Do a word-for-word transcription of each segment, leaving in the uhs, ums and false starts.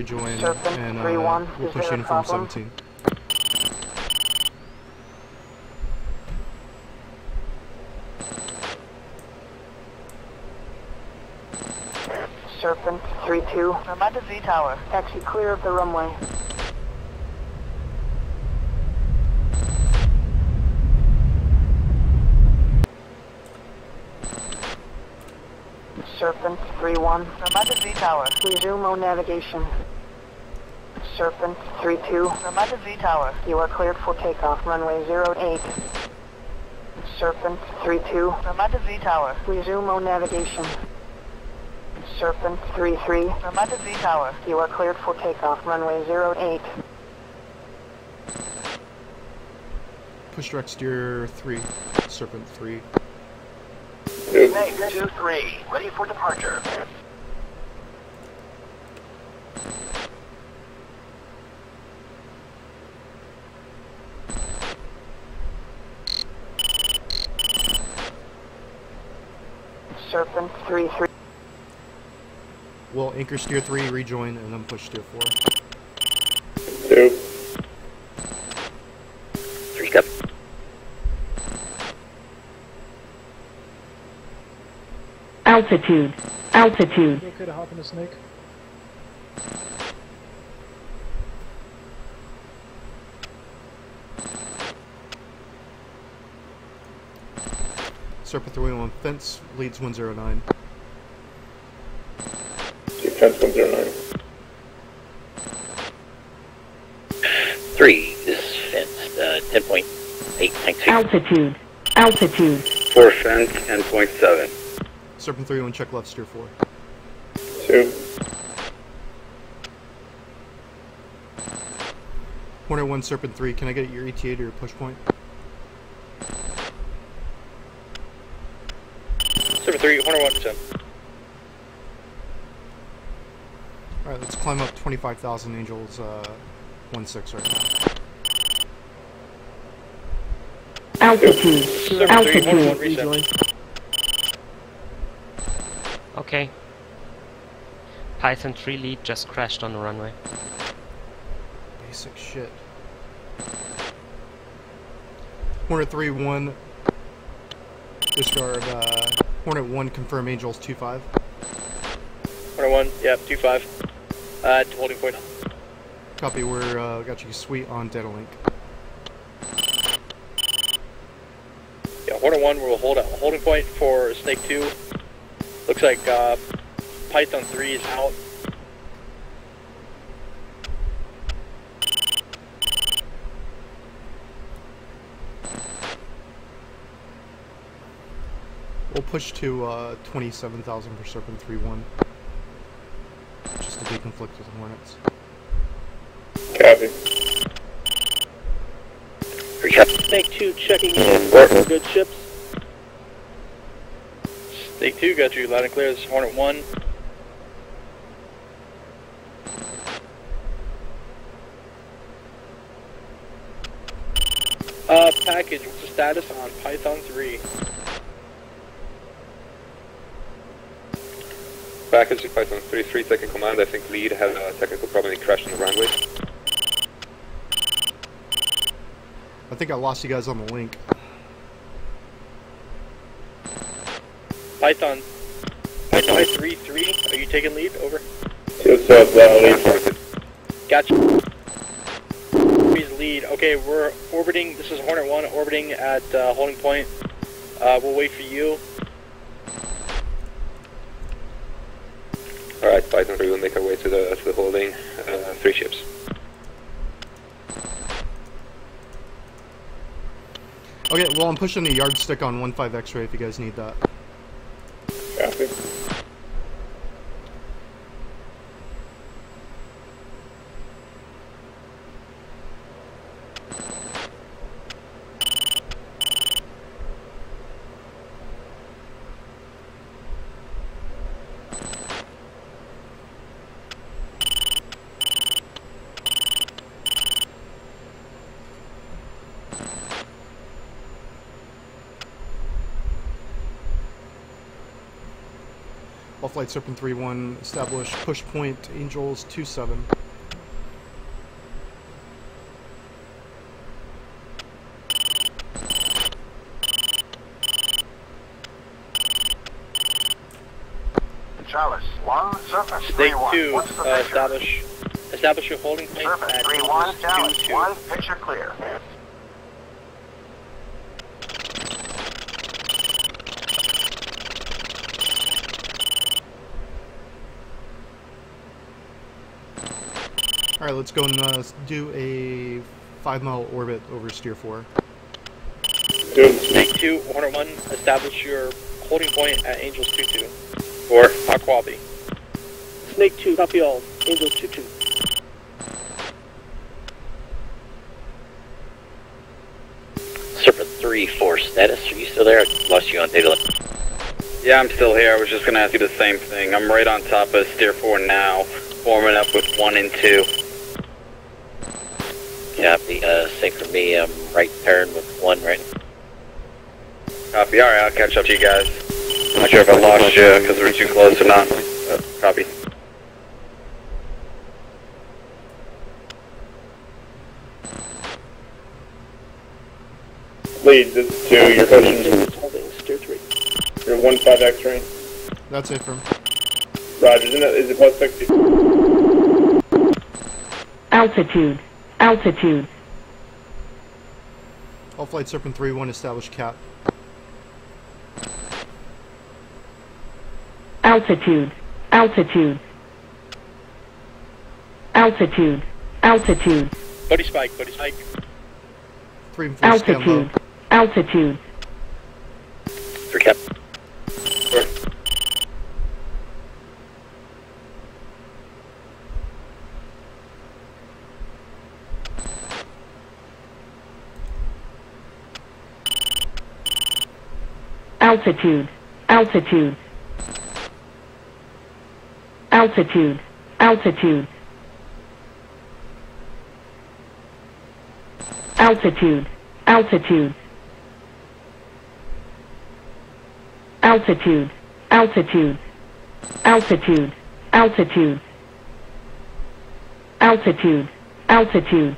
rejoin, Serpent, and uh, three, one, we'll push uniform problem? seventeen. Serpent three two. Ramat David Z Tower. Taxi clear of the runway. Serpent three one. Ramat David Z Tower. Resume on navigation. Serpent three two. Ramat David Z Tower. You are cleared for takeoff. Runway zero eight. Serpent three two. Ramat David Z Tower. Resume on navigation. Serpent three three. Ramat David Z Tower. You are cleared for takeoff. Runway zero eight. Push direct steer three. Serpent three. Meg two three. Ready for departure. Serpent three three. We'll anchor steer three, rejoin, and then push steer four. Two. Three step. Altitude. Altitude. You okay to hop in a snake? Serpent three one, fence leads one zero nine. Three is fenced, uh, ten point eight nine two. Altitude, altitude. Four fenced, ten point seven. Serpent three one, check left, steer four. Two. Hornet one, Serpent three, can I get your E T A to your push point? Serpent three, Hornet one, ten. Alright, let's climb up twenty-five thousand Angels, uh, one six right now. Altitude. Sure. Altitude. Three, one, one, okay. Python three lead just crashed on the runway. Basic shit. Hornet three one, discard, uh, Hornet one, confirm Angels two five. Hornet one, yep, two five. Uh, holding point. Copy, we're, uh, got you sweet on data link. Yeah, Hornet one, we'll hold a holding point for Snake two. Looks like, uh, Python three is out. We'll push to, uh, twenty-seven thousand for Serpent three one. Just to deconflict with the Hornets. Copy. Snake two checking in. Good ships. Snake two got you loud and clear. This is Hornet one. Uh, package. What's the status on Python three? Package to Python three three, second command. I think lead had a technical problem and crashed on the runway. I think I lost you guys on the link. Python, Python three three, are you taking lead? Over. Yes, sir. Gotcha. Please lead. Okay, we're orbiting. This is Hornet one orbiting at uh, holding point. Uh, we'll wait for you. Alright, Python three will make our way to the, to the holding. Uh, three ships. Okay, well, I'm pushing the yardstick on one five X-ray if you guys need that. Copy. All flight Serpent three one, establish push point Angels two seven. Chalice one, Serpent three one. Two, what's the uh, establish, establish your holding point at three one, Chalice two, two. one, picture clear. Alright, let's go and uh, do a five mile orbit over Steer four. Snake two, Hornet one, establish your holding point at Angels two two. Or Aquabi. Snake two, copy all. Angels two two. Serpent three four, status, are you still there? I lost you on data line. Yeah, I'm still here. I was just going to ask you the same thing. I'm right on top of Steer four now, warming up with one and two. Copy, uh, Synchro me, um, right turn with one right now. Copy, alright, I'll catch up to you guys. Not sure if I lost you because we're too close or not. Uh, copy. Lead, this is two, you're coaching. Steer three. You're one five X-ray. That's it from. Roger, isn't it, is it plus sixty? Altitude. Altitude. All flight Serpent three one, establish cap. Altitude. Altitude. Altitude. Altitude. Buddy spike, buddy spike. Three and four. Altitude. Altitude. Three cap. Four. Altitude. Altitude. Altitude. Altitude. Altitude. Altitude. Altitude. Altitude. Altitude. Altitude. Altitude. Altitude.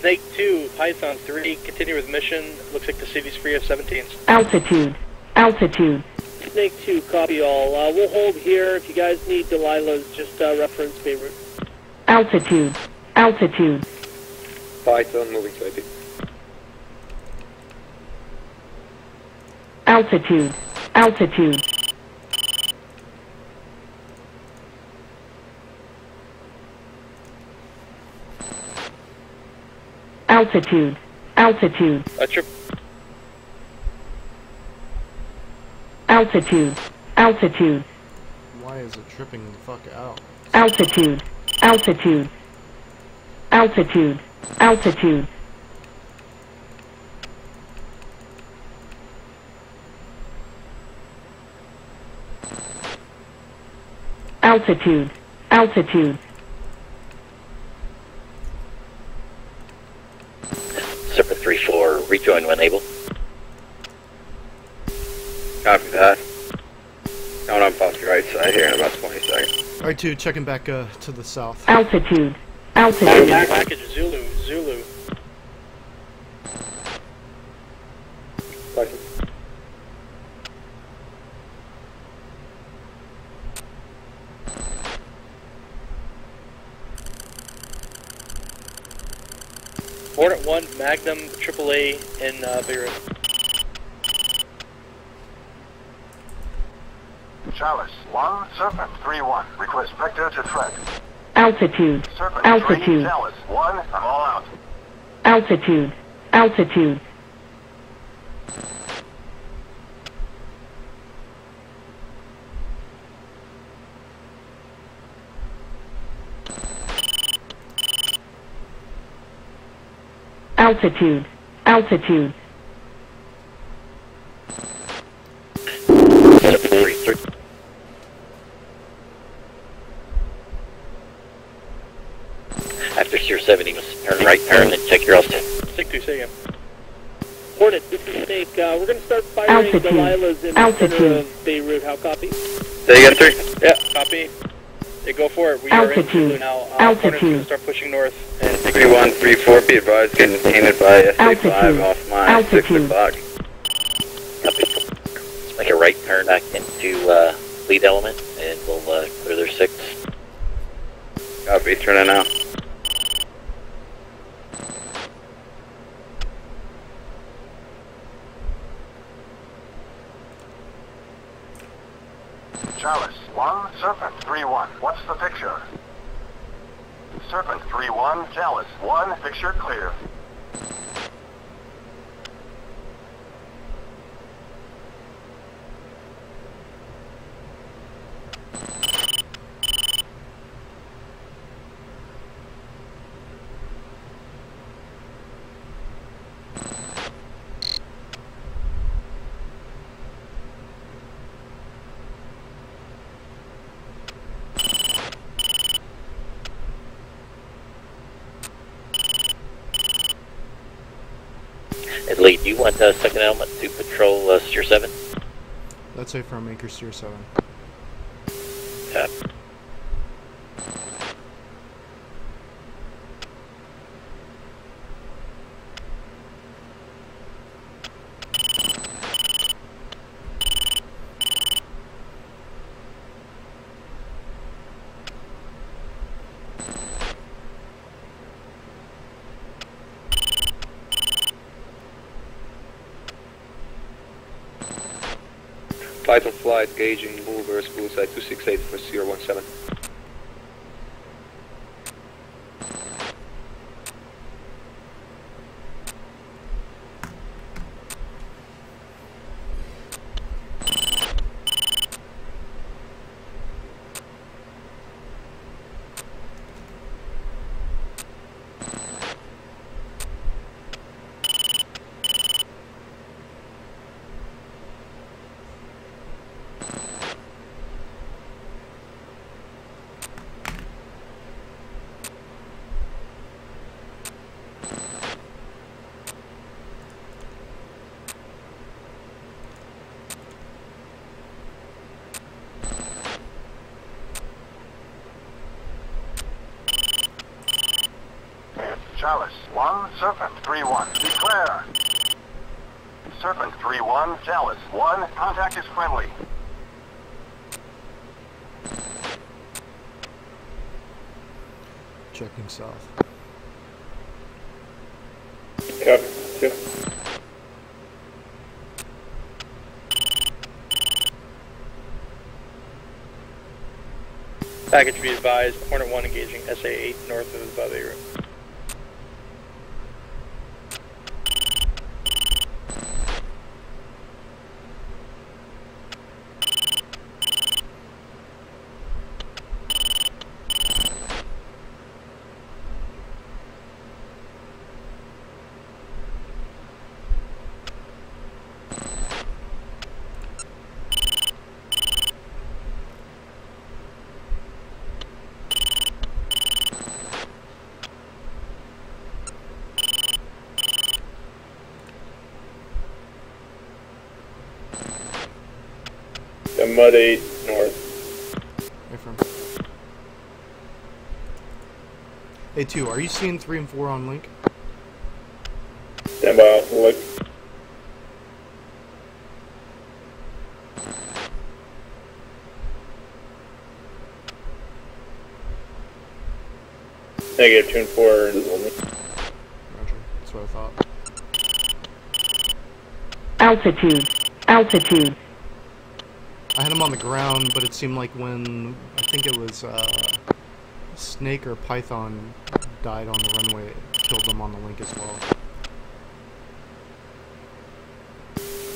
Snake two, Python three, continue with mission. Looks like the city's free of seventeens. Altitude. Altitude. Snake two, copy all. Uh, we'll hold here. If you guys need Delilah's, just uh, reference Beirut. Altitude. Altitude. Python moving to I P. Altitude. Altitude. Altitude. Altitude. That's your... Altitude. Altitude. Why is it tripping the fuck out? Altitude. Altitude. Altitude. Altitude. Altitude. Altitude. three four, rejoin when able. Copy that. Going up off your right side here in about twenty seconds. Alright, two, checking back uh, to the south. Altitude. Altitude. Back package Zulu. Zulu. License. Hornet one, Magnum, triple A in uh, Beirut. Chalice one, Serpent three one, request vector to track. Altitude. Serpent altitude. three, Chalice one, I'm all out. Altitude. Altitude. Altitude. Altitude. After Steer seventy, turn right turn and check your L S T. Stick to, say again. Hornet, this is Snake. Uh, we're going to start firing altitude. Delilahs in altitude. The center of Beirut. How copy? There you go, three. Yeah, copy. They go for it. We altitude. Are in Beirut now. Uh, Hornet's going to start pushing north. And three one three four, be advised, getting painted by S A five off mine altitude. six o'clock. Copy. Let's make a right turn back into uh, lead element, and we'll uh, clear their six. Copy, turn it now. Chalice, one, Serpent, three, one. What's the picture? Serpent, three, one, Chalice, one, picture clear. And Lee, do you want uh, second element to patrol uh, Steer seven? That's affirm, anchor Steer seven. Copy. Vital flight, gauging, movers, Bullseye two six eight for zero one seven. Chalice, one, Serpent, three, one, declare. Serpent, three, one, Chalice, one, contact is friendly. Checking south. Copy, yeah. yeah. Package be advised, Hornet one engaging S A eight north of uh, Beirut. Mud eight north. A two, are you seeing three and four on link? Stand by, look. Negative two and four are only. Roger, that's what I thought. Altitude, altitude. I had him on the ground, but it seemed like when, I think it was uh, Snake or Python died on the runway, it killed them on the link as well.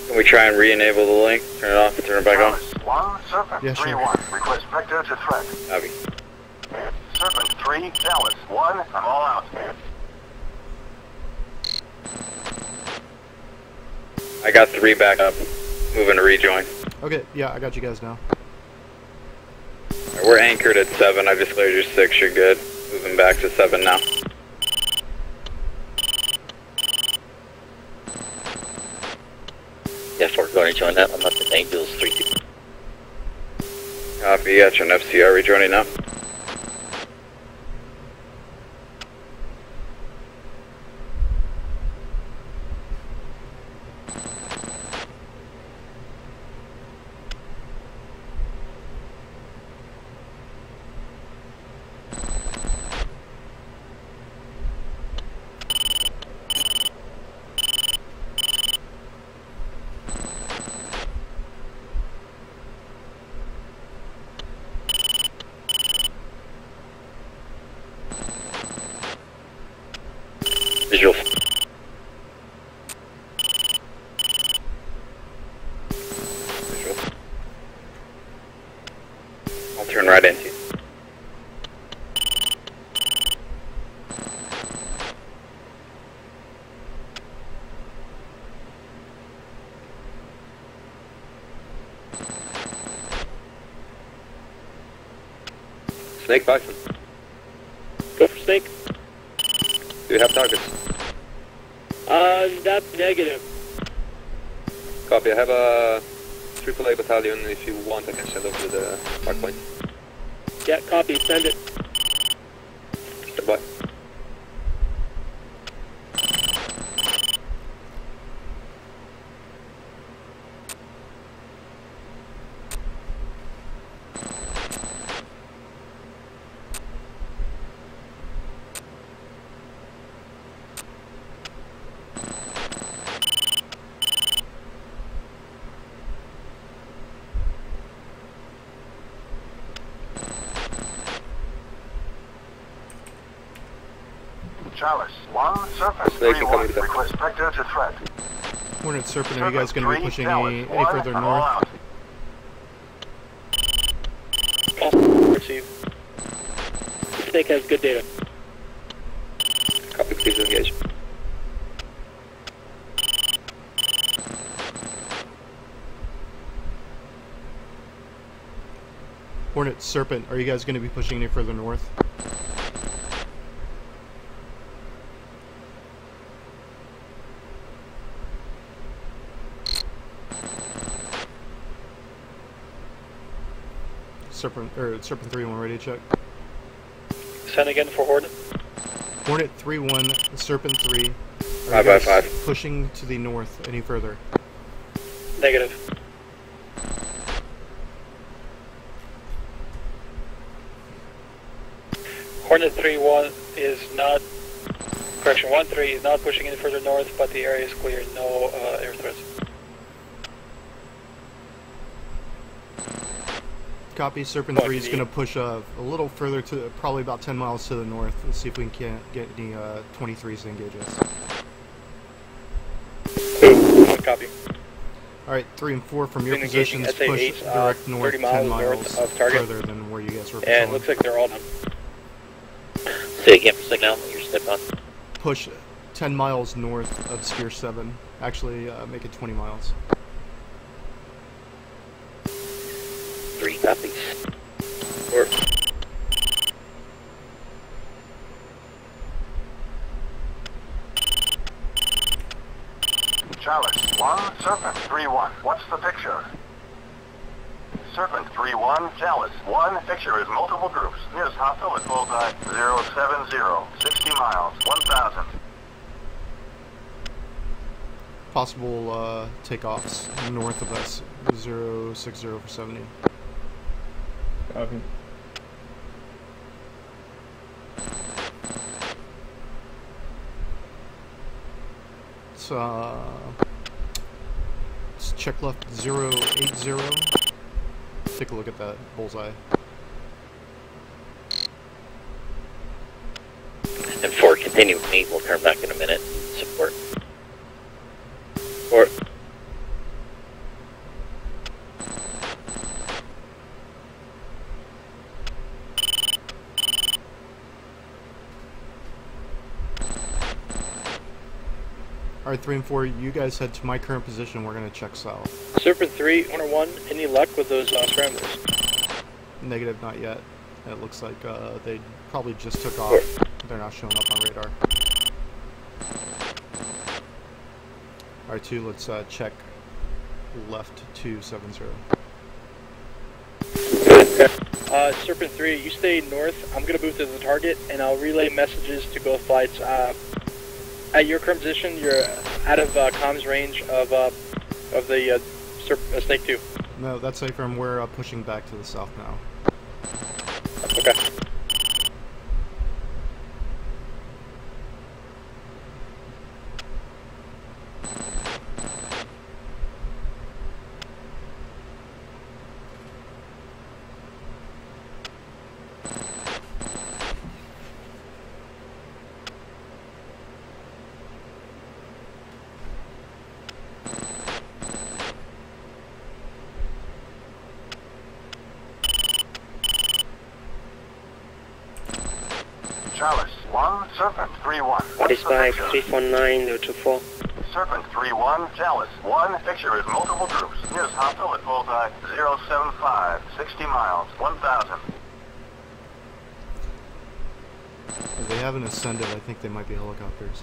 Can we try and re-enable the link? Turn it off and turn it back on? One, Serpent, yeah, sure. three one, request vector to threat. Copy. Serpent three, Dallas one, I'm all out. I got three back up, moving to rejoin. Okay, yeah, I got you guys now. Right, we're anchored at seven. I just cleared your six. You're good. Moving back to seven now. rejoin that one, left at Angels three two. Copy, that's an F C R rejoining now. Visual. Visual. I'll turn right into you. Snake bison. Go for snake. Do we have targets? Uh, that's negative. Copy, I have a triple A battalion. If you want, I can send over to the mark point. Yeah, copy, send it. Goodbye. Chalice, one, Serpent, three, one, request vector to threat. Morning, Serpent, are you guys going to be pushing any, any further north? Oh, receive. Snake has good data. Copy, please engage. Hornet, Serpent, are you guys going to be pushing any further north? Serpent, or er, Serpent three one, ready to check. Send again for Hornet. Hornet three one, Serpent three. Five by five. Pushing to the north any further. Negative. Hornet three one is not, correction, one three is not pushing any further north, but the area is clear, no uh, air threats. Copy, Serpent three is going to push uh, a little further to, probably about ten miles to the north. Let's see if we can get any uh, twenty-threes to engage us. Copy. Alright, three and four from your positions, push direct north ten miles further than where you guys were. And it looks like they're all done. Say again for signal, your step on. Push ten miles north of Sphere seven. Actually, uh, make it twenty miles. Three copies. Four. Chalice, one, Serpent, three, one. What's the picture? Serpent, three, one, Chalice, one. Picture is multiple groups. Nearest hostile is Bullseye, zero, seven, zero. sixty miles, one thousand. Possible uh, takeoffs north of us, zero, six, zero for seventy. Copy. So, uh, let's check left zero eight zero. Let's take a look at that Bullseye. And four, continue with me. We'll turn back in a minute. Support. Four. Alright, three and four, you guys head to my current position, we're going to check south. Serpent three, one oh one, any luck with those uh, scramblers? Negative, not yet. It looks like uh, they probably just took off. They're not showing up on radar. Alright, two, let's uh, check left two seven zero. Uh, Serpent three, you stay north. I'm going to move to the target, and I'll relay messages to both flights. Uh, at your current position, you're out of uh, comms range of uh, of the uh, Serp- uh, Snake two. No, that's Cypher. We're uh, pushing back to the south now. Okay. three one nine zero two four. Serpent three one, Chalice one, picture is multiple groups. Nearest hostile at Bullseye zero seven five, sixty miles, one thousand. If they haven't ascended, I think they might be helicopters.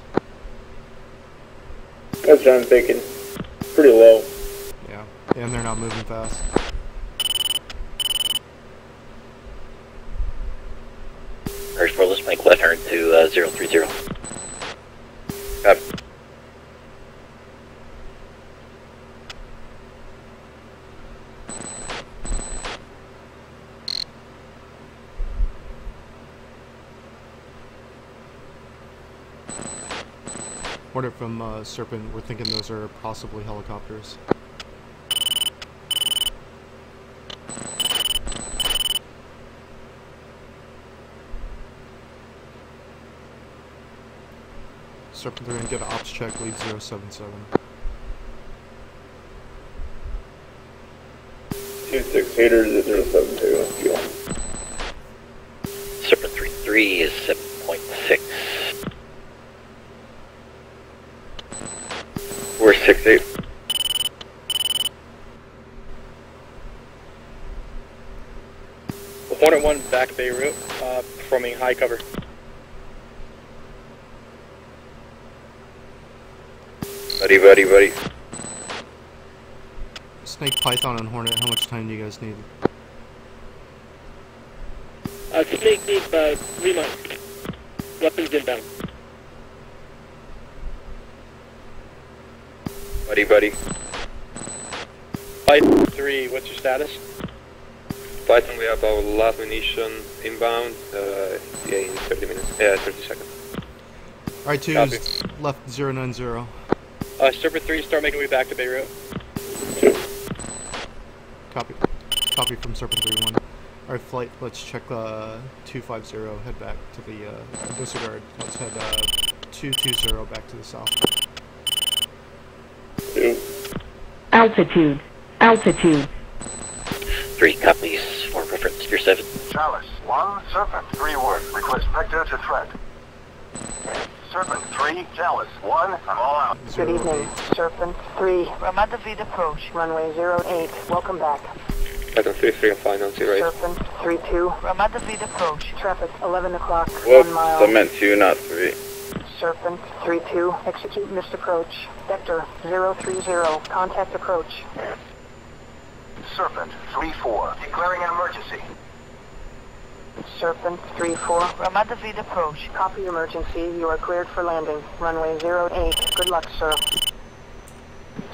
That's what I'm thinking. Pretty low. Yeah, and they're not moving fast. First four, let's make left turn to uh, zero three zero. Copy. Order from uh, Serpent, we're thinking those are possibly helicopters. Serpent three and get an ops check, lead zero seven seven. two six haters at zero seven two. Serpent three three is seven point six. We're six eight. one oh one back Beirut, uh, performing high cover. Buddy, buddy, buddy. Snake, Python, and Hornet, how much time do you guys need? Uh, Snake needs about uh, three months. Weapons inbound. Buddy, buddy. Python three, what's your status? Python, we have our last munition inbound. Uh, yeah, in thirty minutes. Yeah, thirty seconds. Alright, two is left zero nine zero. Uh, Serpent three, start making way back to Beirut. Copy. Copy from Serpent three one. Alright, flight, let's check uh, two five zero, head back to the, uh, disregard. Let's head uh, two two zero back to the south. Two. Altitude. Altitude. Three copies, for preference, Spear seven. Chalice one, Serpent three one, request vector to threat. Serpent three, Chalice one, I'm all out. Good evening, Serpent three. Ramat David approach, runway zero eight, welcome back. Serpent three three, fine, on zero eight. Serpent three two, Ramat David approach, traffic eleven o'clock, well, one mile. I meant two, not three. Serpent three two, execute missed approach, vector zero three zero, contact approach. Serpent three four, declaring an emergency. Serpent three four, Ramat David approach. Copy emergency, you are cleared for landing. Runway zero eight, good luck, sir.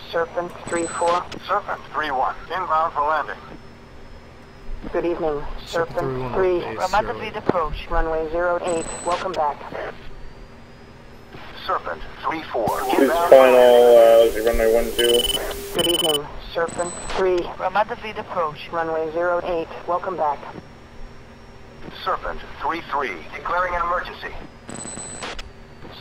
Serpent three four. Serpent three one, inbound for landing. Good evening, Serpent, Serpent three, three Ramat David approach. Runway zero eight, welcome back. Serpent three four. Choose final uh, runway one two. Good evening, Serpent three, Ramat David approach. Runway zero eight, welcome back. Serpent three three, declaring an emergency.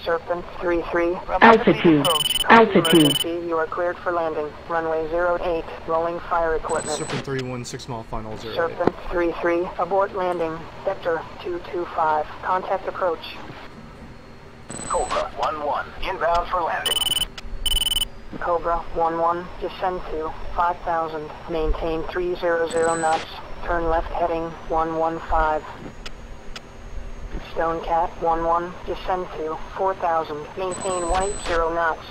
Serpent three three, altitude, altitude. You are cleared for landing. Runway zero eight, rolling fire equipment. Serpent three one, six mile final zero eight. Serpent three three, abort landing. Vector two two five, contact approach. Cobra one one, inbound for landing. Cobra one one, descend to five thousand, maintain three hundred knots. Turn left heading one one five. Stonecat one one, descend to four thousand. Maintain white zero knots.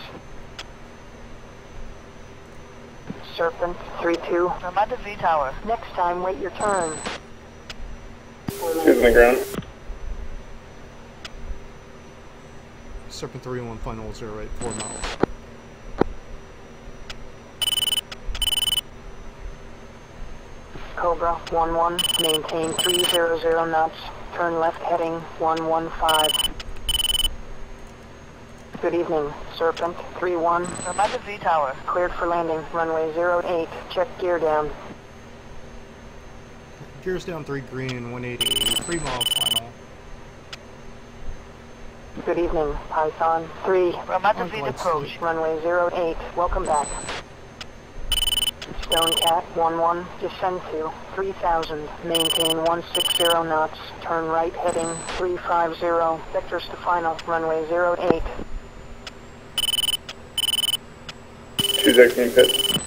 Serpent, three two. Ramat David Tower. Next time, wait your turn. Two's in the ground. Serpent three one, final zero eight, four miles. Cobra one one, maintain three hundred knots, turn left heading one one five. Good evening, Serpent three one. Ramat David Tower. Cleared for landing, runway zero eight, check gear down. Gears down three green, one eighty, three mile final. Good evening, Python three. Ramat David approach, runway zero eight, welcome back. Stonecat one one, descend to three thousand, maintain one sixty knots, turn right heading three five zero, vectors to final, runway zero eight. Two exiting pit.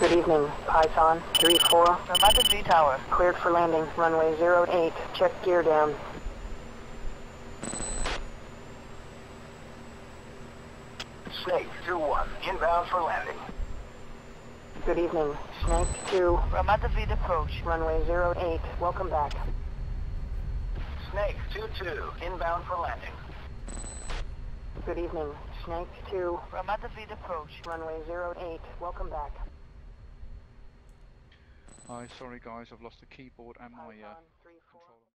Good evening, Python three four. Ramat David Tower. Cleared for landing, runway zero eight, check gear down. Snake two one, inbound for landing. Good evening, Snake two. Ramat David approach, runway zero eight, welcome back. Snake two two, inbound for landing. Good evening, Snake two. Ramat David approach, runway zero eight, welcome back. Hi, sorry guys, I've lost the keyboard and my... Uh...